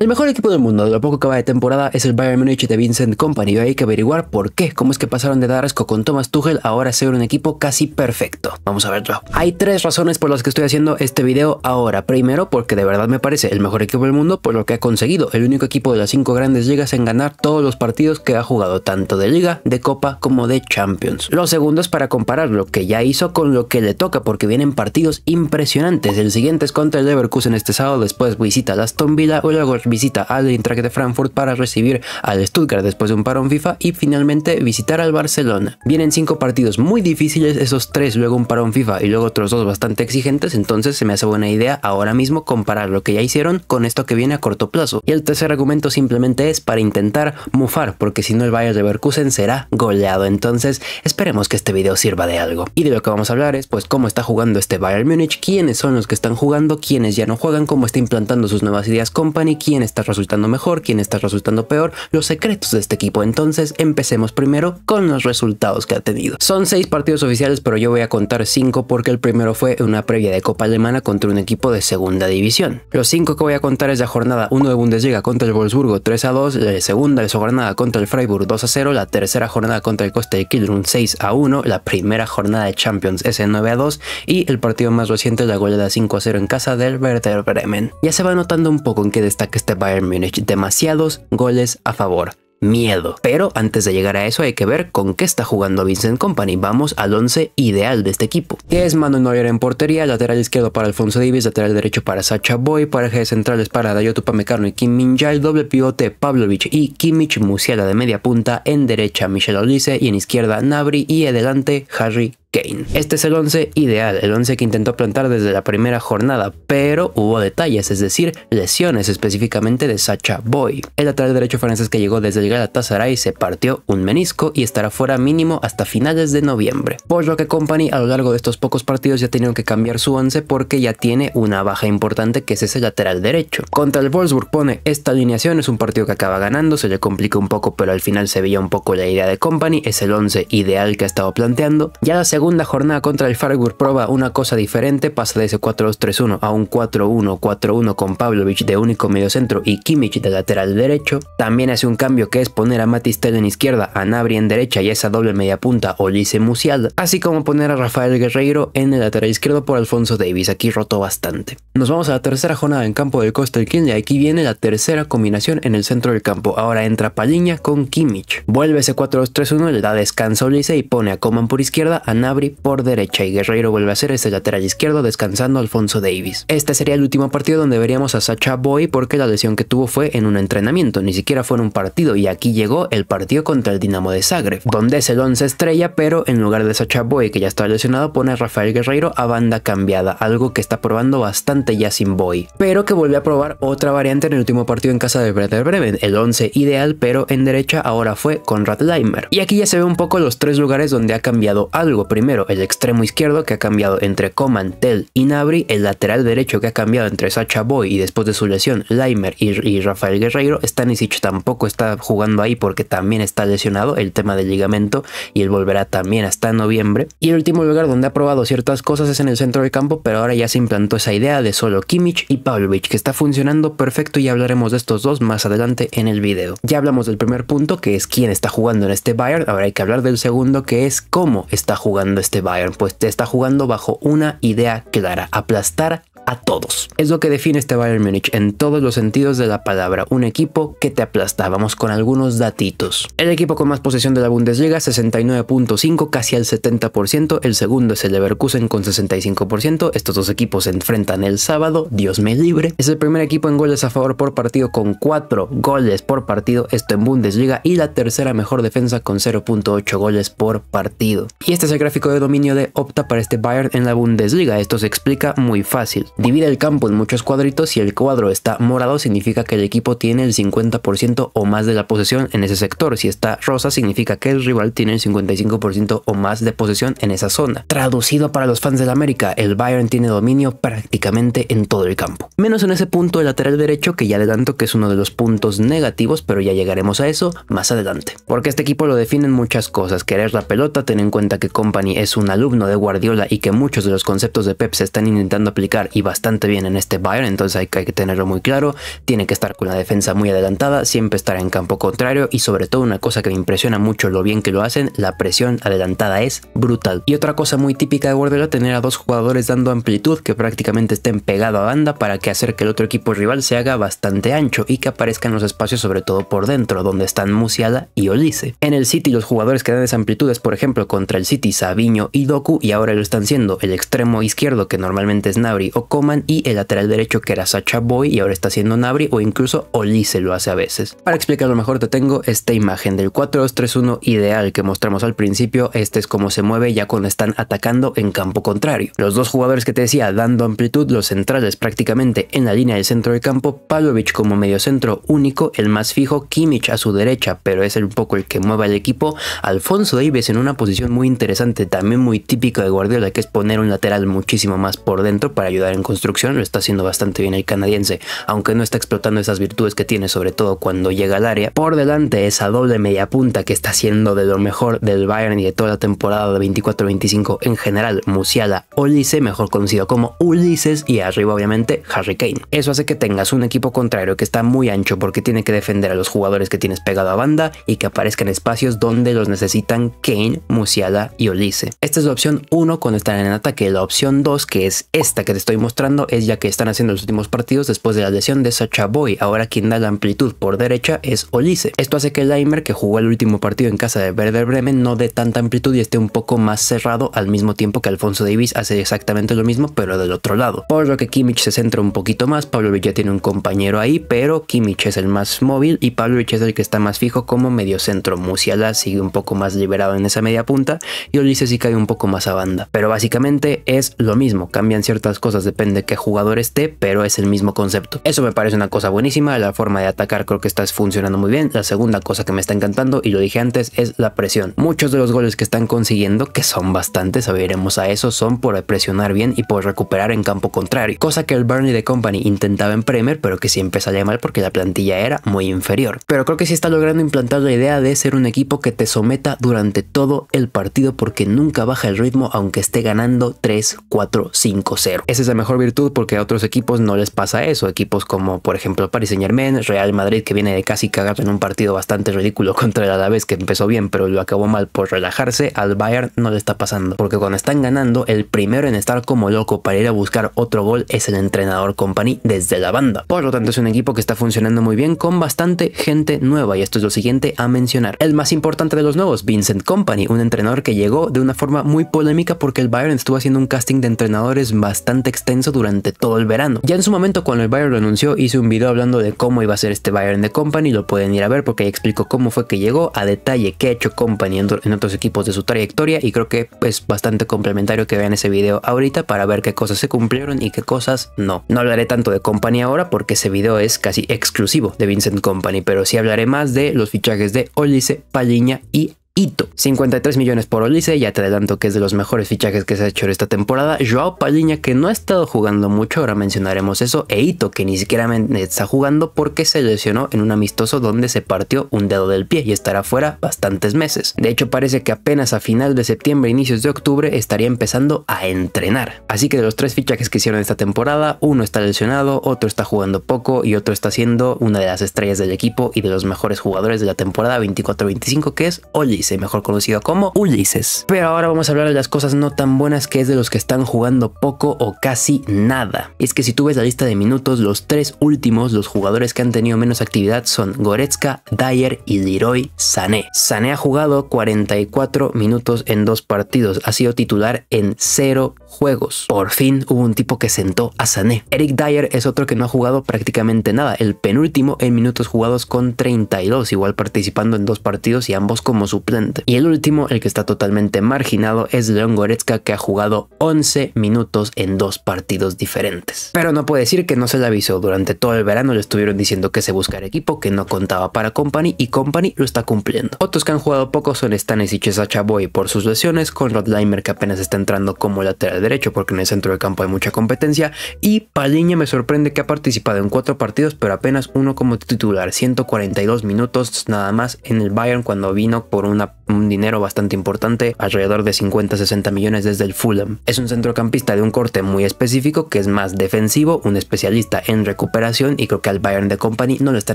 El mejor equipo del mundo de lo poco que va de temporada es el Bayern Múnich de Vincent Kompany, y hay que averiguar por qué, cómo es que pasaron de dar asco con Thomas Tuchel ahora a ser un equipo casi perfecto. Vamos a verlo. Hay tres razones por las que estoy haciendo este video ahora. Primero, porque de verdad me parece el mejor equipo del mundo por lo que ha conseguido, el único equipo de las 5 grandes ligas en ganar todos los partidos que ha jugado, tanto de Liga, de Copa como de Champions. Lo segundo es para comparar lo que ya hizo con lo que le toca, porque vienen partidos impresionantes. El siguiente es contra el Leverkusen este sábado, después visita al Aston Villa o luego visita al Eintracht de Frankfurt para recibir al Stuttgart después de un parón FIFA y finalmente visitar al Barcelona. Vienen 5 partidos muy difíciles, esos 3, luego un parón FIFA y luego otros 2 bastante exigentes, entonces se me hace buena idea ahora mismo comparar lo que ya hicieron con esto que viene a corto plazo. Y el tercer argumento simplemente es para intentar mufar, porque si no el Bayern Leverkusen será goleado, entonces esperemos que este video sirva de algo. Y de lo que vamos a hablar es pues cómo está jugando este Bayern Múnich, quiénes son los que están jugando, quiénes ya no juegan, cómo está implantando sus nuevas ideas Kompany, quién está resultando mejor, quién está resultando peor, los secretos de este equipo. Entonces empecemos primero con los resultados que ha tenido. Son 6 partidos oficiales, pero yo voy a contar 5 porque el primero fue una previa de Copa Alemana contra un equipo de segunda división. Los 5 que voy a contar es la jornada 1 de Bundesliga contra el Wolfsburgo 3-2, la segunda jornada contra el Freiburg 2-0, la tercera jornada contra el Costa de Kilburn 6-1, la primera jornada de Champions es 9-2 y el partido más reciente es la goleada 5-0 en casa del Werder Bremen. Ya se va notando un poco en qué destaca este Bayern Múnich, demasiados goles a favor. Miedo. Pero antes de llegar a eso hay que ver con qué está jugando Vincent Kompany. Vamos al 11 ideal de este equipo, que es Manuel Neuer en portería, lateral izquierdo para Alphonso Davies, lateral derecho para Sacha Boey, pareja de centrales para Dayot Upamecano y Kim Minjal, doble pivote Pavlovich y Kimmich, Musiala de media punta, en derecha Michelle Olise y en izquierda Gnabry y adelante Harry Kane. Este es el 11 ideal, el 11 que intentó plantar desde la primera jornada, pero hubo detalles, es decir, lesiones, específicamente de Sacha Boey. El lateral derecho francés que llegó desde el Galatasaray se partió un menisco y estará fuera mínimo hasta finales de noviembre, por lo que Kompany a lo largo de estos pocos partidos ya ha tenido que cambiar su 11 porque ya tiene una baja importante que es ese lateral derecho. Contra el Wolfsburg pone esta alineación, es un partido que acaba ganando, se le complica un poco, pero al final se veía un poco la idea de Kompany, es el 11 ideal que ha estado planteando. Ya la segunda jornada contra el Freiburg prueba una cosa diferente, pasa de ese 4-2-3-1 a un 4-1-4-1 con Pavlovich de único mediocentro y Kimmich de lateral derecho. También hace un cambio que es poner a Matistel en izquierda, a Gnabry en derecha y esa doble media punta Olise Musiala, así como poner a Rafael Guerreiro en el lateral izquierdo por Alphonso Davies, aquí rotó bastante. Nos vamos a la tercera jornada en campo del Kostelkin y aquí viene la tercera combinación en el centro del campo, ahora entra Palhinha con Kimmich. Vuelve ese 4-2-3-1, le da descanso a Olise y pone a Coman por izquierda, a Gnabry por derecha y Guerreiro vuelve a ser ese lateral izquierdo descansando a Alphonso Davies. Este sería el último partido donde veríamos a Sacha Boey porque la lesión que tuvo fue en un entrenamiento, ni siquiera fue en un partido, y aquí llegó el partido contra el Dinamo de Zagreb, donde es el 11 estrella, pero en lugar de Sacha Boey que ya está lesionado pone a Rafael Guerreiro a banda cambiada, algo que está probando bastante ya sin Boey, pero que vuelve a probar otra variante en el último partido en casa de Werder Bremen, el 11 ideal pero en derecha ahora fue Konrad Laimer. Y aquí ya se ve un poco los 3 lugares donde ha cambiado algo. Primero, el extremo izquierdo que ha cambiado entre Coman, Tell y Gnabry, el lateral derecho que ha cambiado entre Sacha Boey y después de su lesión Laimer y Rafael Guerreiro. Stanišić tampoco está jugando ahí porque también está lesionado, el tema del ligamento, y él volverá también hasta noviembre. Y el último lugar donde ha probado ciertas cosas es en el centro del campo, pero ahora ya se implantó esa idea de solo Kimmich y Pavlovich, que está funcionando perfecto, y hablaremos de estos dos más adelante en el video. Ya hablamos del primer punto, que es quién está jugando en este Bayern, ahora hay que hablar del segundo, que es cómo está jugando este Bayern, pues te está jugando bajo una idea clara, aplastar a todos. Es lo que define este Bayern Múnich en todos los sentidos de la palabra, un equipo que te aplasta. Vamos con algunos datitos. El equipo con más posesión de la Bundesliga, 69.5, casi al 70%, el segundo es el Leverkusen con 65%, estos dos equipos se enfrentan el sábado, Dios me libre. Es el primer equipo en goles a favor por partido con 4 goles por partido, esto en Bundesliga, y la tercera mejor defensa con 0.8 goles por partido. Y este es el gráfico de dominio de Opta para este Bayern en la Bundesliga, esto se explica muy fácil. Divide el campo en muchos cuadritos, si el cuadro está morado significa que el equipo tiene el 50% o más de la posesión en ese sector, si está rosa significa que el rival tiene el 55% o más de posesión en esa zona. Traducido para los fans del América, el Bayern tiene dominio prácticamente en todo el campo, menos en ese punto del lateral derecho que ya adelanto que es uno de los puntos negativos, pero ya llegaremos a eso más adelante, porque este equipo lo definen muchas cosas: querer la pelota, tener en cuenta que Kompany es un alumno de Guardiola y que muchos de los conceptos de Pep se están intentando aplicar y y bastante bien en este Bayern, entonces hay que tenerlo muy claro. Tiene que estar con la defensa muy adelantada, siempre estar en campo contrario, y sobre todo una cosa que me impresiona mucho lo bien que lo hacen, la presión adelantada es brutal. Y otra cosa muy típica de Guardiola, tener a dos jugadores dando amplitud, que prácticamente estén pegados a banda para que hacer que el otro equipo rival se haga bastante ancho y que aparezcan los espacios sobre todo por dentro, donde están Musiala y Olise. En el City los jugadores que dan esa amplitud es, por ejemplo, contra el City Savinho y Doku, y ahora lo están siendo el extremo izquierdo, que normalmente es Gnabry o Coman, y el lateral derecho, que era Sacha Boey, y ahora está siendo Gnabry, o incluso Olise lo hace a veces. Para explicarlo mejor te tengo esta imagen del 4-2-3-1 ideal que mostramos al principio. Este es como se mueve ya cuando están atacando en campo contrario. Los dos jugadores que te decía dando amplitud, los centrales prácticamente en la línea del centro del campo, Pavlovich como mediocentro único, el más fijo, Kimmich a su derecha, pero es un poco el que mueve al equipo, Alphonso Davies en una posición muy interesante, también muy típica de Guardiola, que es poner un lateral muchísimo más por dentro para ayudar en construcción. Lo está haciendo bastante bien el canadiense, aunque no está explotando esas virtudes que tiene, sobre todo cuando llega al área. Por delante, esa doble media punta que está siendo de lo mejor del Bayern y de toda la temporada de 24-25 en general, Musiala Olise, mejor conocido como Ulises, y arriba obviamente Harry Kane. Eso hace que tengas un equipo contrario que está muy ancho, porque tiene que defender a los jugadores que tienes pegado a banda y que aparezcan espacios donde los necesitan Kane, Musiala y Olise. Esta es la opción 1 cuando están en ataque. La opción 2, que es esta que te estoy mostrando, es ya que están haciendo los últimos partidos después de la lesión de Sacha Boey. Ahora quien da la amplitud por derecha es Olise. Esto hace que Laimer, que jugó el último partido en casa de Werder Bremen, no dé tanta amplitud y esté un poco más cerrado, al mismo tiempo que Alphonso Davies hace exactamente lo mismo pero del otro lado. Por lo que Kimmich se centra un poquito más. Pavlovich ya tiene un compañero ahí, pero Kimmich es el más móvil y Pavlovich es el que está más fijo como mediocentro. Musiala sigue un poco más liberado en esa media punta y Olise sí cae un poco más a banda. Pero básicamente es lo mismo, cambian ciertas cosas, depende de qué jugador esté, pero es el mismo concepto. Eso me parece una cosa buenísima. La forma de atacar creo que está funcionando muy bien. La segunda cosa que me está encantando, y lo dije antes, es la presión. Muchos de los goles que están consiguiendo, que son bastantes, veremos a eso, son por presionar bien y por recuperar en campo contrario, cosa que el Burnley de Kompany intentaba en Premier, pero que siempre salía mal porque la plantilla era muy inferior. Pero creo que sí está logrando implantar la idea de ser un equipo que te someta durante todo el partido, porque nunca baja el ritmo aunque esté ganando 3-4-5-0. Esa es la mejor virtud, porque a otros equipos no les pasa eso. Equipos como por ejemplo Paris Saint Germain, Real Madrid, que viene de casi cagar en un partido bastante ridículo contra el Alavés, que empezó bien pero lo acabó mal por relajarse. Al Bayern no le está pasando, porque cuando están ganando, el primero en estar como loco para ir a buscar otro gol es el entrenador Kompany desde la banda. Por lo tanto es un equipo que está funcionando muy bien con bastante gente nueva, y esto es lo siguiente a mencionar. El más importante de los nuevos, Vincent Kompany, un entrenador que llegó de una forma muy polémica porque el Bayern estuvo haciendo un casting de entrenadores bastante extenso durante todo el verano. Ya en su momento cuando el Bayern lo anunció, hice un video hablando de cómo iba a ser este Bayern de Kompany, lo pueden ir a ver porque ahí explico cómo fue que llegó, a detalle qué ha hecho Kompany en otros equipos de su trayectoria, y creo que es bastante complementario que vean ese video ahorita para ver qué cosas se cumplieron y qué cosas no. No hablaré tanto de Kompany ahora porque ese video es casi exclusivo de Vincent Kompany, pero sí hablaré más de los fichajes de Olise, Palhinha y Ito. 53 millones por Olise, ya te adelanto que es de los mejores fichajes que se ha hecho esta temporada. João Palhinha, que no ha estado jugando mucho, ahora mencionaremos eso. E Ito, que ni siquiera está jugando porque se lesionó en un amistoso donde se partió un dedo del pie y estará fuera bastantes meses. De hecho parece que apenas a final de septiembre, inicios de octubre, estaría empezando a entrenar. Así que de los tres fichajes que hicieron esta temporada, uno está lesionado, otro está jugando poco y otro está siendo una de las estrellas del equipo y de los mejores jugadores de la temporada 24-25, que es Olise, mejor conocido como Ulises. Pero ahora vamos a hablar de las cosas no tan buenas, que es de los que están jugando poco o casi nada. Es que si tú ves la lista de minutos, los tres últimos, los jugadores que han tenido menos actividad son Goretzka, Dyer y Leroy Sané. Sané ha jugado 44 minutos en 2 partidos, ha sido titular en 0 juegos. Por fin hubo un tipo que sentó a Sané. Eric Dyer es otro que no ha jugado prácticamente nada, el penúltimo en minutos jugados con 32, igual participando en 2 partidos y ambos como suplente. Y el último, el que está totalmente marginado, es Leon Goretzka, que ha jugado 11 minutos en 2 partidos diferentes. Pero no puede decir que no se le avisó. Durante todo el verano le estuvieron diciendo que se buscara equipo, que no contaba para Kompany, y Kompany lo está cumpliendo. Otros que han jugado poco son Stanišić y Sacha Boey por sus lesiones, Konrad Laimer, que apenas está entrando como lateral derecho porque en el centro de campo hay mucha competencia, y Palhinha me sorprende que ha participado en 4 partidos pero apenas uno como titular, 142 minutos nada más en el Bayern cuando vino por una un dinero bastante importante, alrededor de 50-60 millones desde el Fulham. Es un centrocampista de un corte muy específico que es más defensivo, un especialista en recuperación, y creo que al Bayern de Kompany no lo está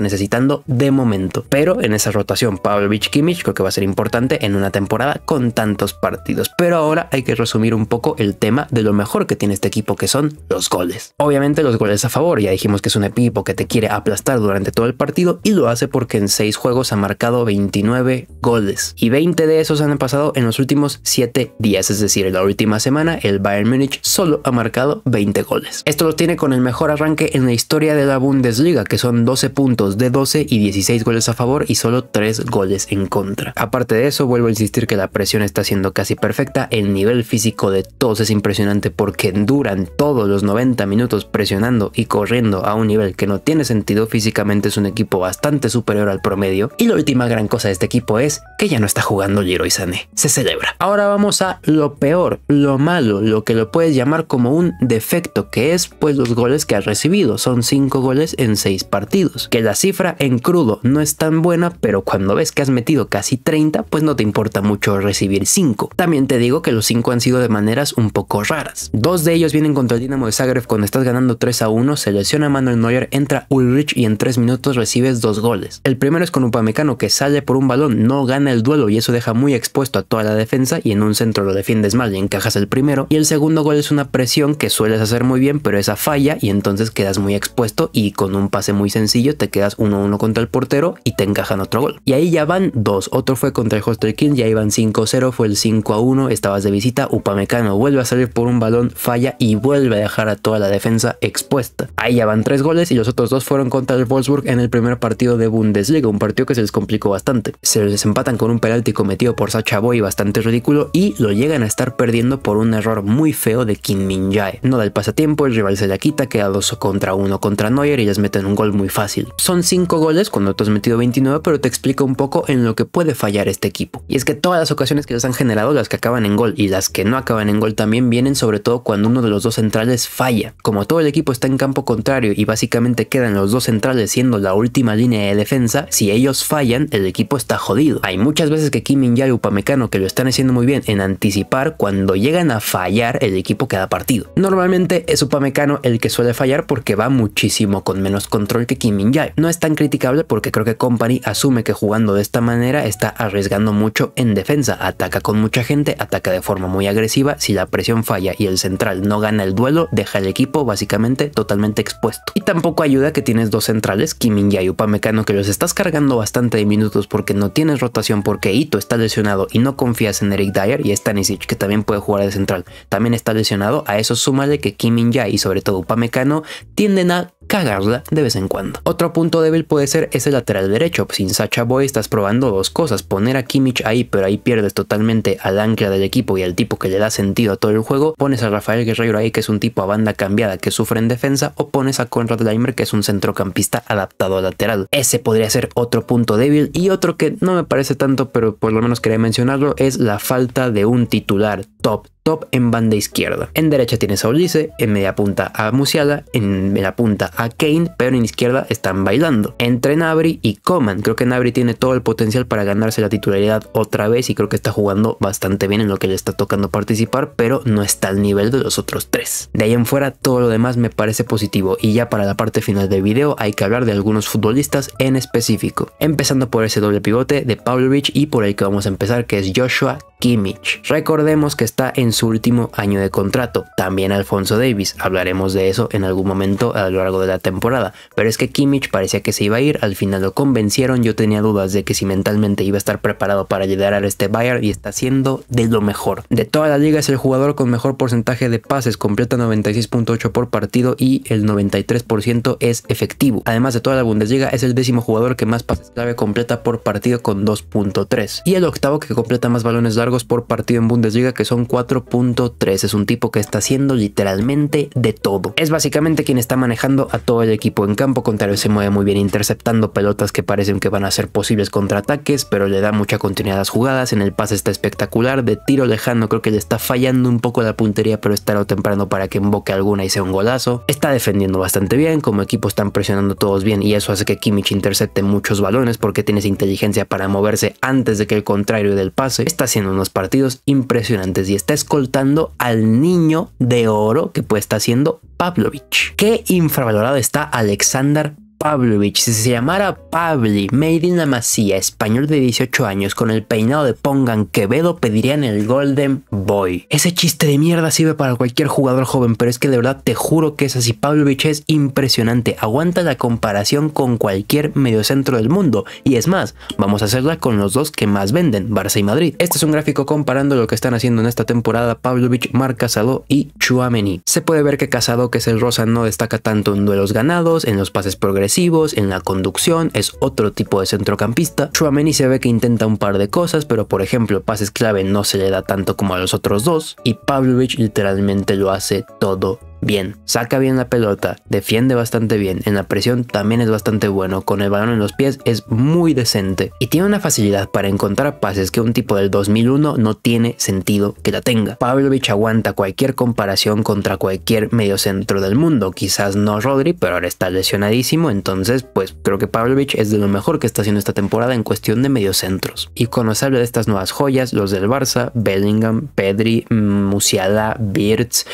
necesitando de momento. Pero en esa rotación Pavlovich Kimmich creo que va a ser importante en una temporada con tantos partidos. Pero ahora hay que resumir un poco el tema de lo mejor que tiene este equipo, que son los goles. Obviamente los goles a favor, ya dijimos que es un equipo que te quiere aplastar durante todo el partido y lo hace porque en 6 juegos ha marcado 29 goles y 20 de esos han pasado en los últimos 7 días, es decir, en la última semana el Bayern Múnich solo ha marcado 20 goles. Esto lo tiene con el mejor arranque en la historia de la Bundesliga, que son 12 puntos de 12 y 16 goles a favor y solo 3 goles en contra. Aparte de eso, vuelvo a insistir que la presión está siendo casi perfecta, el nivel físico de todos es impresionante porque duran todos los 90 minutos presionando y corriendo a un nivel que no tiene sentido. Físicamente es un equipo bastante superior al promedio y la última gran cosa de este equipo es que ya no está jugando Leroy Sané. Se celebra. Ahora vamos a lo peor, lo malo, lo que lo puedes llamar como un defecto, que es pues los goles que ha recibido. Son 5 goles en 6 partidos, que la cifra en crudo no es tan buena, pero cuando ves que has metido casi 30 pues no te importa mucho recibir 5. También te digo que los 5 han sido de maneras un poco raras. 2 de ellos vienen contra el Dinamo de Zagreb cuando estás ganando 3-1, se lesiona Manuel Neuer, entra Ulrich y en 3 minutos recibes 2 goles. El primero es con Upamecano, que sale por un balón, no gana el duelo y eso deja muy expuesto a toda la defensa y en un centro lo defiendes mal y encajas el primero. Y el segundo gol es una presión que sueles hacer muy bien, pero esa falla y entonces quedas muy expuesto y con un pase muy sencillo te quedas 1-1 contra el portero y te encajan otro gol. Y ahí ya van 2, otro fue contra el Hostelkin y ahí van 5-0, fue el 5-1, estabas de visita, Upamecano vuelve a salir por un balón, falla y vuelve a dejar a toda la defensa expuesta. Ahí ya van 3 goles y los otros 2 fueron contra el Wolfsburg en el primer partido de Bundesliga, un partido que se les complicó bastante. Se les empatan con un penalti cometido por Sacha Boey bastante ridículo y lo llegan a estar perdiendo por un error muy feo de Kim Minjal. No da el pasatiempo, el rival se la quita, queda 2-1 contra Neuer y les meten un gol muy fácil. Son 5 goles cuando tú has metido 29, pero te explica un poco en lo que puede fallar este equipo. Y es que todas las ocasiones que les han generado, las que acaban en gol y las que no acaban en gol también vienen sobre todo cuando uno de los 2 centrales falla. Como todo el equipo está en campo contrario y básicamente quedan los 2 centrales siendo la última línea de defensa, si ellos fallan el equipo está jodido. Hay muchas veces que Kim Min-jae y Upamecano, que lo están haciendo muy bien en anticipar, cuando llegan a fallar el equipo queda partido. Normalmente es Upamecano el que suele fallar porque va muchísimo con menos control que Kim Min-jae. No es tan criticable porque creo que Kompany asume que jugando de esta manera está arriesgando mucho en defensa, ataca con mucha gente, ataca de forma muy agresiva, si la presión falla y el central no gana el duelo, deja el equipo básicamente totalmente expuesto. Y tampoco ayuda que tienes 2 centrales, Kim Min-jae y Upamecano, que los estás cargando bastante de minutos porque no tienes rotación, porque Ito está lesionado y no confías en Eric Dyer, y Stanišić, que también puede jugar de central, también está lesionado. A eso súmale que Kim Min-jae y sobre todo Upamecano tienden a cagarla de vez en cuando. Otro punto débil puede ser ese lateral derecho. Sin Sacha Boey estás probando 2 cosas, poner a Kimmich ahí, pero ahí pierdes totalmente al ancla del equipo y al tipo que le da sentido a todo el juego. Pones a Rafael Guerreiro ahí, que es un tipo a banda cambiada que sufre en defensa, o pones a Konrad Laimer, que es un centrocampista adaptado a lateral. Ese podría ser otro punto débil. Y otro que no me parece tanto, pero por lo menos quería mencionarlo, es la falta de un titular top en banda izquierda. En derecha tienes a Olise, en media punta a Musiala, en media punta a Kane, pero en izquierda están bailando entre Gnabry y Coman. Creo que Gnabry tiene todo el potencial para ganarse la titularidad otra vez y creo que está jugando bastante bien en lo que le está tocando participar, pero no está al nivel de los otros 3. De ahí en fuera todo lo demás me parece positivo y ya para la parte final del video hay que hablar de algunos futbolistas en específico, empezando por ese doble pivote de Pavlovich y por el que vamos a empezar, que es Joshua Kimmich. Recordemos que está en su último año de contrato. También Alphonso Davies, hablaremos de eso en algún momento a lo largo de la temporada, pero es que Kimmich parecía que se iba a ir, al final lo convencieron. Yo tenía dudas de que si mentalmente iba a estar preparado para llegar a este Bayern y está siendo de lo mejor. De toda la liga es el jugador con mejor porcentaje de pases, completa 96.8 por partido y el 93% es efectivo. Además, de toda la Bundesliga es el 10º jugador que más pases clave completa por partido con 2.3 y el 8º que completa más balones largos largos por partido en Bundesliga, que son 4.3. Es un tipo que está haciendo literalmente de todo. Es básicamente quien está manejando a todo el equipo en campo contrario. Se mueve muy bien interceptando pelotas que parecen que van a ser posibles contraataques, pero le da mucha continuidad a las jugadas. En el pase está espectacular, de tiro lejano creo que le está fallando un poco la puntería, pero estará temprano para que invoque alguna y sea un golazo. Está defendiendo bastante bien, como equipo están presionando todos bien y eso hace que Kimmich intercepte muchos balones porque tiene esa inteligencia para moverse antes de que el contrario del pase. Está haciendo unos partidos impresionantes y está escoltando al niño de oro que pues está haciendo Pavlovich. Qué infravalorado está Alexander Pavlovich. Si se llamara Pavli, made in la Masía, español de 18 años, con el peinado de Pongan Quevedo, pedirían el Golden Boy. Ese chiste de mierda sirve para cualquier jugador joven, pero es que de verdad te juro que es así. Pavlovich es impresionante, aguanta la comparación con cualquier mediocentro del mundo. Y es más, vamos a hacerla con los dos que más venden, Barça y Madrid. Este es un gráfico comparando lo que están haciendo en esta temporada Pavlovich, Marc Casado y Tchouaméni. Se puede ver que Casado, que es el rosa, no destaca tanto en duelos ganados, en los pases progresivos, en la conducción, es otro tipo de centrocampista. Tchouaméni se ve que intenta un par de cosas, pero por ejemplo pases clave no se le da tanto como a los otros dos, y Pavlovich literalmente lo hace todo bien. Saca bien la pelota, defiende bastante bien, en la presión también es bastante bueno, con el balón en los pies es muy decente y tiene una facilidad para encontrar pases que un tipo del 2001 no tiene sentido que la tenga. Pavlovich aguanta cualquier comparación contra cualquier mediocentro del mundo, quizás no Rodri, pero ahora está lesionadísimo, entonces pues creo que Pavlovich es de lo mejor que está haciendo esta temporada en cuestión de mediocentros. Y cuando se habla de estas nuevas joyas, los del Barça, Bellingham, Pedri, Musiala, Wirtz,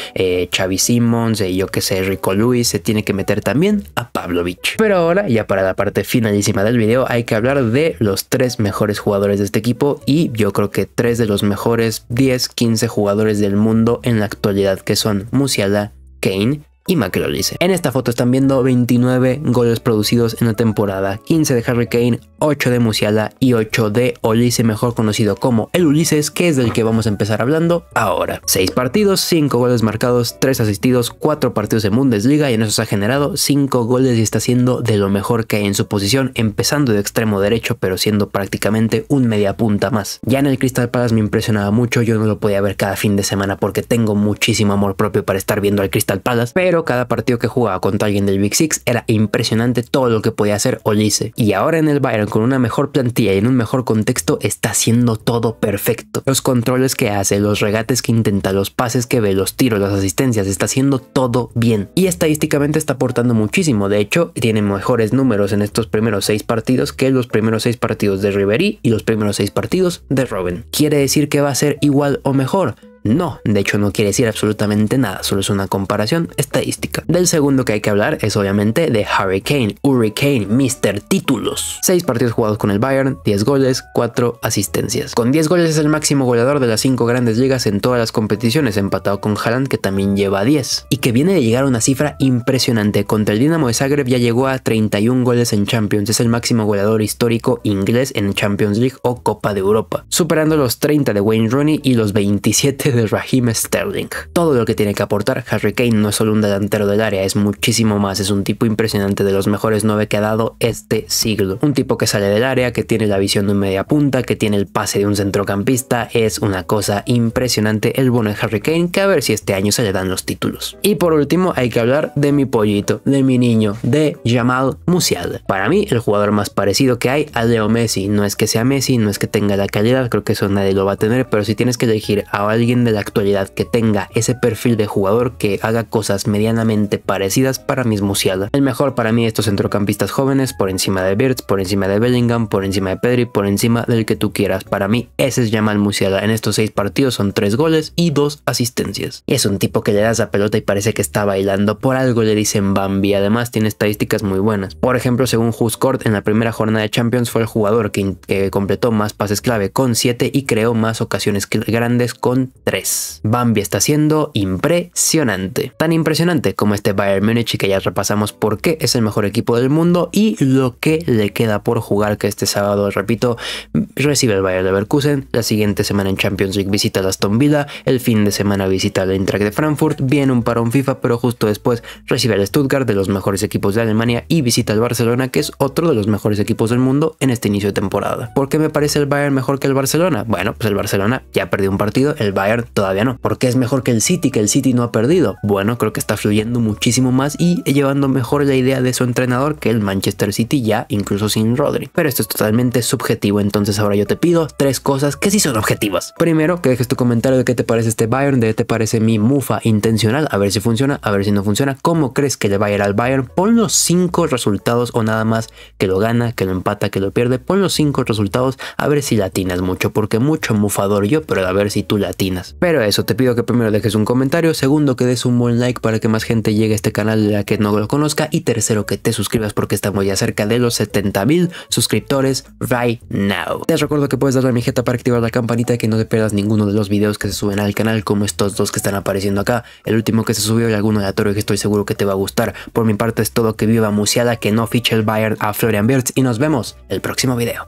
Xavi Simons, yo que sé, Rico Luis, se tiene que meter también a Pavlovich. Pero ahora, ya para la parte finalísima del video, hay que hablar de los 3 mejores jugadores de este equipo, y yo creo que 3 de los mejores 10-15 jugadores del mundo en la actualidad, que son Musiala, Kane y Michelle Olise. En esta foto están viendo 29 goles producidos en la temporada, 15 de Harry Kane, 8 de Musiala y 8 de Olise, mejor conocido como el Ulises, que es del que vamos a empezar hablando ahora. 6 partidos, 5 goles marcados, 3 asistidos, 4 partidos en Bundesliga, y en eso se ha generado 5 goles y está siendo de lo mejor que hay en su posición, empezando de extremo derecho pero siendo prácticamente un media punta más. Ya en el Crystal Palace me impresionaba mucho, yo no lo podía ver cada fin de semana porque tengo muchísimo amor propio para estar viendo al Crystal Palace, pero cada partido que jugaba contra alguien del Big Six era impresionante todo lo que podía hacer Olise. Y ahora en el Bayern, con una mejor plantilla y en un mejor contexto, está haciendo todo perfecto. Los controles que hace, los regates que intenta, los pases que ve, los tiros, las asistencias, está haciendo todo bien. Y estadísticamente está aportando muchísimo, de hecho tiene mejores números en estos primeros 6 partidos que los primeros 6 partidos de Ribery y los primeros 6 partidos de Robben. ¿Quiere decir que va a ser igual o mejor? No, de hecho no quiere decir absolutamente nada, solo es una comparación estadística. Del segundo que hay que hablar es obviamente de Harry Kane, Harry Kane, Mr. Títulos. 6 partidos jugados con el Bayern, 10 goles, 4 asistencias. Con 10 goles es el máximo goleador de las 5 grandes ligas en todas las competiciones, empatado con Haaland, que también lleva 10, y que viene de llegar a una cifra impresionante. Contra el Dinamo de Zagreb ya llegó a 31 goles en Champions, es el máximo goleador histórico inglés en Champions League o Copa de Europa, superando los 30 de Wayne Rooney y los 27 de Raheem Sterling. Todo lo que tiene que aportar Harry Kane, no es solo un delantero del área, es muchísimo más, es un tipo impresionante, de los mejores 9 que ha dado este siglo. Un tipo que sale del área, que tiene la visión de un media punta, que tiene el pase de un centrocampista, es una cosa impresionante el bono de Harry Kane, que a ver si este año se le dan los títulos. Y por último hay que hablar de mi pollito, de mi niño, de Jamal Musiala. Para mí el jugador más parecido que hay a Leo Messi, no es que sea Messi, no es que tenga la calidad, creo que eso nadie lo va a tener, pero si tienes que elegir a alguien de la actualidad que tenga ese perfil de jugador que haga cosas medianamente parecidas, para mí es Musiala. El mejor para mí de estos centrocampistas jóvenes, por encima de Wirtz, por encima de Bellingham, por encima de Pedri, por encima del que tú quieras. Para mí ese es Jamal Musiala. En estos 6 partidos son 3 goles y 2 asistencias. Es un tipo que le das la pelota y parece que está bailando, por algo le dicen Bambi. Además tiene estadísticas muy buenas. Por ejemplo, según WhoScored, en la primera jornada de Champions fue el jugador que completó más pases clave con 7 y creó más ocasiones grandes con 3. 3. Bambi está siendo impresionante. Tan impresionante como este Bayern Múnich, que ya repasamos por qué es el mejor equipo del mundo y lo que le queda por jugar, que este sábado, repito, recibe el Bayern Leverkusen, la siguiente semana en Champions League visita a Aston Villa, el fin de semana visita al Eintracht de Frankfurt, viene un parón FIFA, pero justo después recibe al Stuttgart, de los mejores equipos de Alemania, y visita al Barcelona, que es otro de los mejores equipos del mundo en este inicio de temporada. ¿Por qué me parece el Bayern mejor que el Barcelona? Bueno, pues el Barcelona ya perdió un partido, el Bayern todavía no. ¿Por qué es mejor que el City, que el City no ha perdido? Bueno, creo que está fluyendo muchísimo más y llevando mejor la idea de su entrenador que el Manchester City, ya incluso sin Rodri. Pero esto es totalmente subjetivo, entonces ahora yo te pido tres cosas que sí son objetivas. Primero, que dejes tu comentario de qué te parece este Bayern, de qué te parece mi mufa intencional, a ver si funciona, a ver si no funciona, cómo crees que le va a ir al Bayern. Pon los 5 resultados o nada más, que lo gana, que lo empata, que lo pierde, pon los 5 resultados, a ver si latinas mucho, porque mucho mufador yo, pero a ver si tú latinas. Pero eso, te pido que primero dejes un comentario, segundo que des un buen like para que más gente llegue a este canal de la que no lo conozca, y tercero que te suscribas, porque estamos ya cerca de los 70.000 suscriptores right now. Te recuerdo que puedes darle a mi jeta para activar la campanita y que no te pierdas ninguno de los videos que se suben al canal, como estos dos que están apareciendo acá, el último que se subió y alguno aleatorio que estoy seguro que te va a gustar. Por mi parte es todo, que viva Musiala, que no fiche el Bayern a Florian Wirtz, y nos vemos el próximo video.